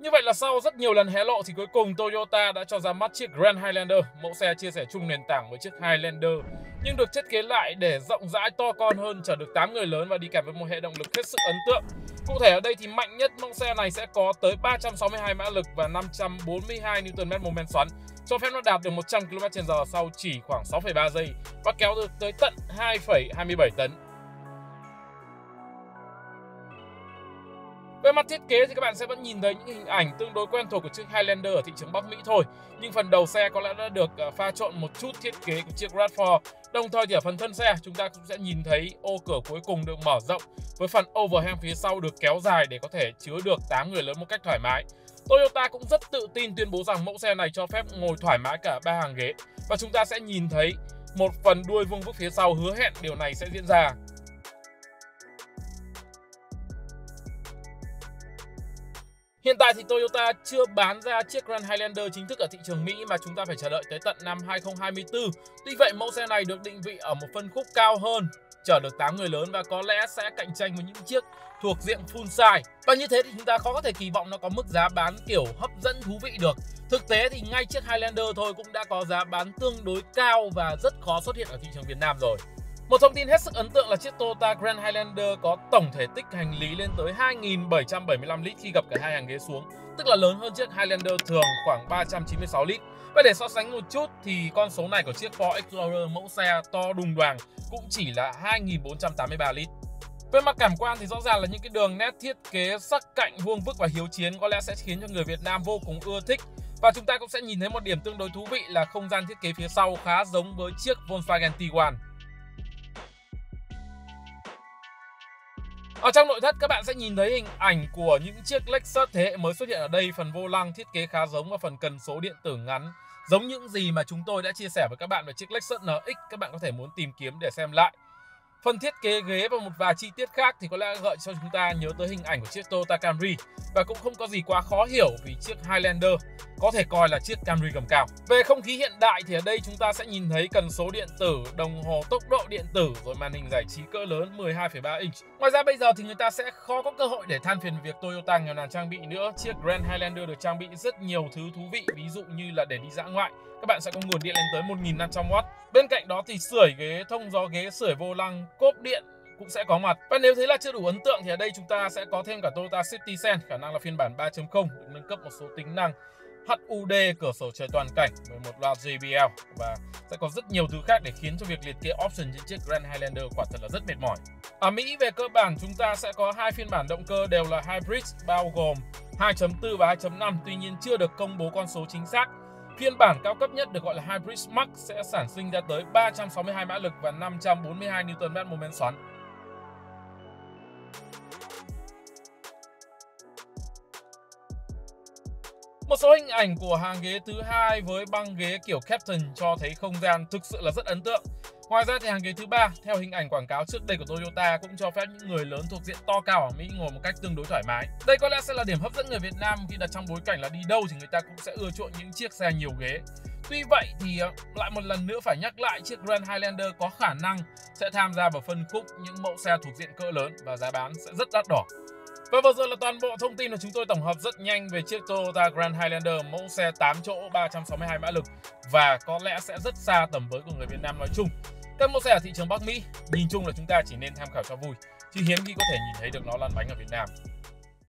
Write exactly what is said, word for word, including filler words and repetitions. Như vậy là sau rất nhiều lần hé lộ thì cuối cùng Toyota đã cho ra mắt chiếc Grand Highlander, mẫu xe chia sẻ chung nền tảng với chiếc Highlander nhưng được thiết kế lại để rộng rãi to con hơn, chở được tám người lớn và đi kèm với một hệ động lực hết sức ấn tượng. Cụ thể ở đây thì mạnh nhất mẫu xe này sẽ có tới ba trăm sáu mươi hai mã lực và năm trăm bốn mươi hai Newton mét mô men xoắn, cho phép nó đạt được một trăm ki lô mét trên giờ sau chỉ khoảng sáu phẩy ba giây và kéo được tới tận hai phẩy hai mươi bảy tấn. Về mặt thiết kế thì các bạn sẽ vẫn nhìn thấy những hình ảnh tương đối quen thuộc của chiếc Highlander ở thị trường Bắc Mỹ thôi. Nhưng phần đầu xe có lẽ đã được pha trộn một chút thiết kế của chiếc Radford. Đồng thời thì ở phần thân xe chúng ta cũng sẽ nhìn thấy ô cửa cuối cùng được mở rộng với phần overhang phía sau được kéo dài để có thể chứa được tám người lớn một cách thoải mái. Toyota cũng rất tự tin tuyên bố rằng mẫu xe này cho phép ngồi thoải mái cả ba hàng ghế. Và chúng ta sẽ nhìn thấy một phần đuôi vuông vức phía sau hứa hẹn điều này sẽ diễn ra. Hiện tại thì Toyota chưa bán ra chiếc Grand Highlander chính thức ở thị trường Mỹ mà chúng ta phải chờ đợi tới tận năm hai không hai tư. Tuy vậy, mẫu xe này được định vị ở một phân khúc cao hơn, chở được tám người lớn và có lẽ sẽ cạnh tranh với những chiếc thuộc diện full size. Và như thế thì chúng ta khó có thể kỳ vọng nó có mức giá bán kiểu hấp dẫn thú vị được. Thực tế thì ngay chiếc Highlander thôi cũng đã có giá bán tương đối cao và rất khó xuất hiện ở thị trường Việt Nam rồi. Một thông tin hết sức ấn tượng là chiếc Toyota Grand Highlander có tổng thể tích hành lý lên tới hai nghìn bảy trăm bảy mươi lăm lít khi gập cả hai hàng ghế xuống, tức là lớn hơn chiếc Highlander thường khoảng ba trăm chín mươi sáu lít. Và để so sánh một chút thì con số này của chiếc Ford Explorer mẫu xe to đùng đoàng cũng chỉ là hai nghìn bốn trăm tám mươi ba lít. Về mặt cảm quan thì rõ ràng là những cái đường nét thiết kế sắc cạnh vuông vức và hiếu chiến có lẽ sẽ khiến cho người Việt Nam vô cùng ưa thích. Và chúng ta cũng sẽ nhìn thấy một điểm tương đối thú vị là không gian thiết kế phía sau khá giống với chiếc Volkswagen Tiguan. Ở trong nội thất các bạn sẽ nhìn thấy hình ảnh của những chiếc Lexus thế hệ mới xuất hiện ở đây. Phần vô lăng thiết kế khá giống và phần cần số điện tử ngắn giống những gì mà chúng tôi đã chia sẻ với các bạn về chiếc Lexus en ích, các bạn có thể muốn tìm kiếm để xem lại. Phần thiết kế ghế và một vài chi tiết khác thì có lẽ gợi cho chúng ta nhớ tới hình ảnh của chiếc Toyota Camry và cũng không có gì quá khó hiểu vì chiếc Highlander có thể coi là chiếc Camry gầm cao. Về không khí hiện đại thì ở đây chúng ta sẽ nhìn thấy cần số điện tử, đồng hồ tốc độ điện tử rồi màn hình giải trí cỡ lớn mười hai phẩy ba inch. Ngoài ra bây giờ thì người ta sẽ khó có cơ hội để than phiền việc Toyota nghèo nàn trang bị nữa. Chiếc Grand Highlander được trang bị rất nhiều thứ thú vị, ví dụ như là để đi dã ngoại các bạn sẽ có nguồn điện lên tới một nghìn năm trăm oát. Bên cạnh đó thì sưởi ghế, thông gió ghế, sưởi vô lăng, cốp điện cũng sẽ có mặt. Và nếu thế là chưa đủ ấn tượng thì ở đây chúng ta sẽ có thêm cả Toyota City Center, khả năng là phiên bản ba chấm không, được nâng cấp một số tính năng hát u đê, cửa sổ trời toàn cảnh với một loạt J B L và sẽ có rất nhiều thứ khác để khiến cho việc liệt kê option trên chiếc Grand Highlander quả thật là rất mệt mỏi. Ở Mỹ về cơ bản chúng ta sẽ có hai phiên bản động cơ đều là Hybrid bao gồm hai chấm bốn và hai chấm năm, tuy nhiên chưa được công bố con số chính xác. Phiên bản cao cấp nhất được gọi là Hybrid Max sẽ sản sinh ra tới ba trăm sáu mươi hai mã lực và năm trăm bốn mươi hai Newton mét mô men xoắn. Một số hình ảnh của hàng ghế thứ hai với băng ghế kiểu Captain cho thấy không gian thực sự là rất ấn tượng. Ngoài ra thì hàng ghế thứ ba theo hình ảnh quảng cáo trước đây của Toyota cũng cho phép những người lớn thuộc diện to cao ở Mỹ ngồi một cách tương đối thoải mái. Đây có lẽ sẽ là điểm hấp dẫn người Việt Nam khi đặt trong bối cảnh là đi đâu thì người ta cũng sẽ ưa chuộng những chiếc xe nhiều ghế. Tuy vậy thì lại một lần nữa phải nhắc lại chiếc Grand Highlander có khả năng sẽ tham gia vào phân khúc những mẫu xe thuộc diện cỡ lớn và giá bán sẽ rất đắt đỏ. Và vừa rồi là toàn bộ thông tin mà chúng tôi tổng hợp rất nhanh về chiếc Toyota Grand Highlander, mẫu xe tám chỗ ba trăm sáu mươi hai mã lực và có lẽ sẽ rất xa tầm với của người Việt Nam nói chung. Các mẫu xe ở thị trường Bắc Mỹ, nhìn chung là chúng ta chỉ nên tham khảo cho vui, chứ hiếm khi có thể nhìn thấy được nó lăn bánh ở Việt Nam.